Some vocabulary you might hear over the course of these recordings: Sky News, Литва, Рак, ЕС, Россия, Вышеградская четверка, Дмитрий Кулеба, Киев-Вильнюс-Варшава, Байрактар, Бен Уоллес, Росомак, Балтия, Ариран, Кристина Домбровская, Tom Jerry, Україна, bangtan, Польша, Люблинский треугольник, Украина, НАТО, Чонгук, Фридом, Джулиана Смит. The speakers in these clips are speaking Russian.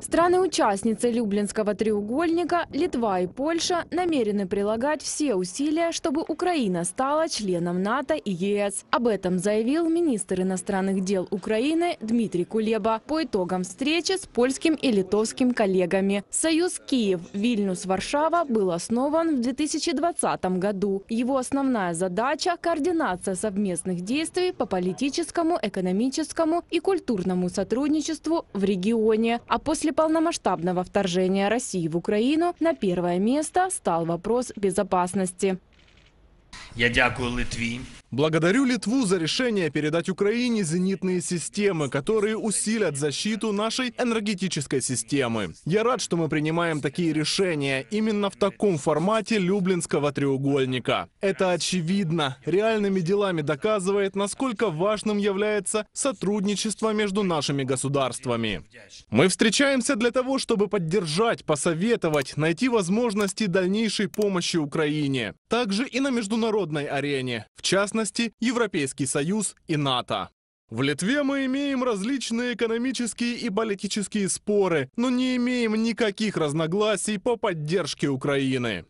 Страны-участницы Люблинского треугольника, Литва и Польша, намерены прилагать все усилия, чтобы Украина стала членом НАТО и ЕС. Об этом заявил министр иностранных дел Украины Дмитрий Кулеба по итогам встречи с польским и литовским коллегами. Союз Киев-Вильнюс-Варшава был основан в 2020 году. Его основная задача – координация совместных действий по политическому, экономическому и культурному сотрудничеству в регионе. А после полномасштабного вторжения России в Украину на первое место стал вопрос безопасности. Я дякую Литве. Благодарю Литву за решение передать Украине зенитные системы, которые усилят защиту нашей энергетической системы. Я рад, что мы принимаем такие решения именно в таком формате Люблинского треугольника. Это очевидно, реальными делами доказывает, насколько важным является сотрудничество между нашими государствами. Мы встречаемся для того, чтобы поддержать, посоветовать, найти возможности дальнейшей помощи Украине. Также и на международной арене, в частности, Европейский Союз и НАТО. В Литве мы имеем различные экономические и политические споры, но не имеем никаких разногласий по поддержке Украины.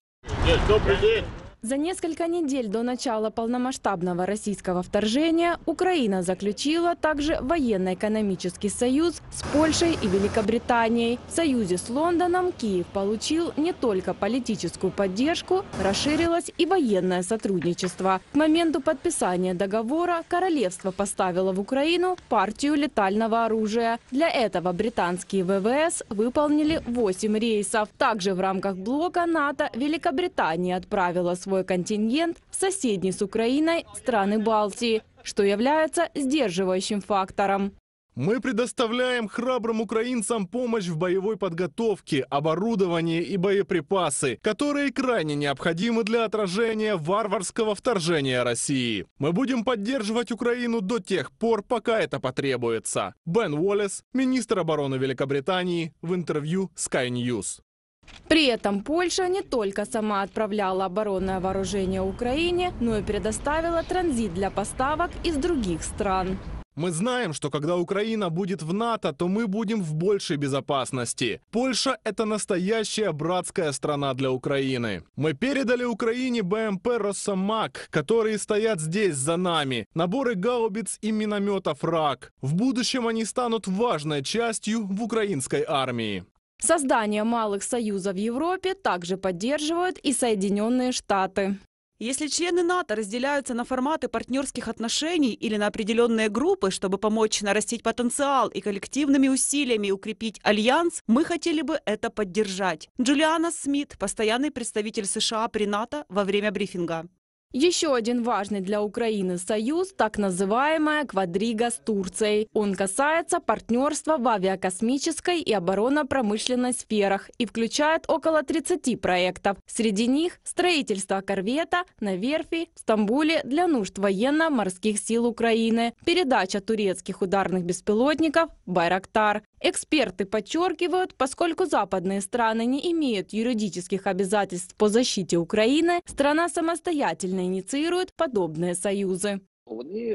Добрый день. За несколько недель до начала полномасштабного российского вторжения Украина заключила также военно-экономический союз с Польшей и Великобританией. В союзе с Лондоном Киев получил не только политическую поддержку, расширилось и военное сотрудничество. К моменту подписания договора королевство поставило в Украину партию летального оружия. Для этого британские ВВС выполнили 8 рейсов. Также в рамках блока НАТО Великобритания отправила свой контингент в соседние с Украиной страны Балтии, что является сдерживающим фактором. Мы предоставляем храбрым украинцам помощь в боевой подготовке, оборудовании и боеприпасы, которые крайне необходимы для отражения варварского вторжения России. Мы будем поддерживать Украину до тех пор, пока это потребуется. Бен Уоллес, министр обороны Великобритании, в интервью Sky News. При этом Польша не только сама отправляла оборонное вооружение Украине, но и предоставила транзит для поставок из других стран. Мы знаем, что когда Украина будет в НАТО, то мы будем в большей безопасности. Польша – это настоящая братская страна для Украины. Мы передали Украине БМП «Росомак», которые стоят здесь за нами, наборы гаубиц и минометов «Рак». В будущем они станут важной частью в украинской армии. Создание малых союзов в Европе также поддерживают и Соединенные Штаты. Если члены НАТО разделяются на форматы партнерских отношений или на определенные группы, чтобы помочь нарастить потенциал и коллективными усилиями укрепить альянс, мы хотели бы это поддержать. Джулиана Смит, постоянный представитель США при НАТО, во время брифинга. Еще один важный для Украины союз – так называемая «квадрига» с Турцией. Он касается партнерства в авиакосмической и оборонно-промышленной сферах и включает около 30 проектов. Среди них – строительство корвета на верфи в Стамбуле для нужд военно-морских сил Украины, передача турецких ударных беспилотников «Байрактар». Эксперты подчеркивают, поскольку западные страны не имеют юридических обязательств по защите Украины, страна самостоятельно инициирует подобные союзы.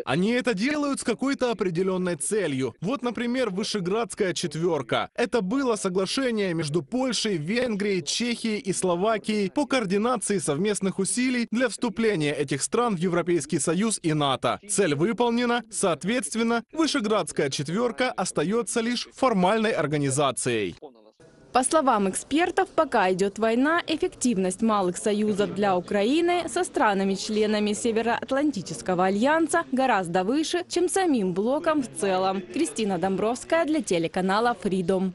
Они это делают с какой-то определенной целью. Вот, например, Вышеградская четверка. Это было соглашение между Польшей, Венгрией, Чехией и Словакией по координации совместных усилий для вступления этих стран в Европейский Союз и НАТО. Цель выполнена, соответственно, Вышеградская четверка остается лишь формальной организацией. По словам экспертов, пока идет война, эффективность малых союзов для Украины со странами-членами Североатлантического альянса гораздо выше, чем самим блоком в целом. Кристина Домбровская для телеканала «Фридом».